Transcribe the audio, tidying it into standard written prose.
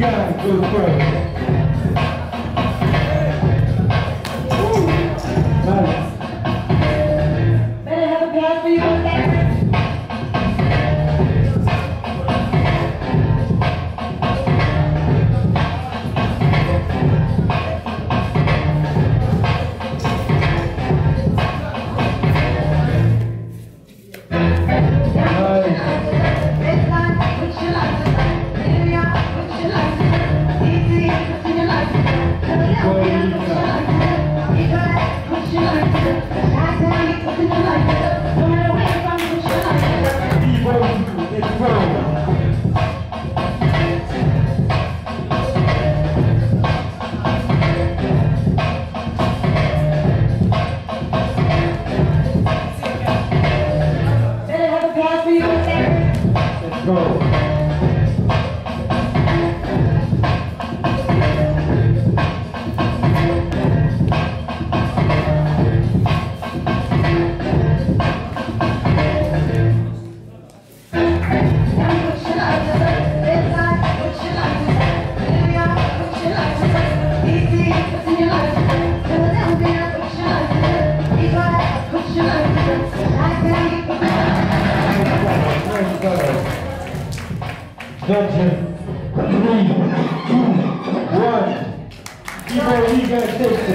guys do first. Dungeon, 3, 2, 1. Keep on, you guys take this.